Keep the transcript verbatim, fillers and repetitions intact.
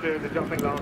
to the jumping lounge.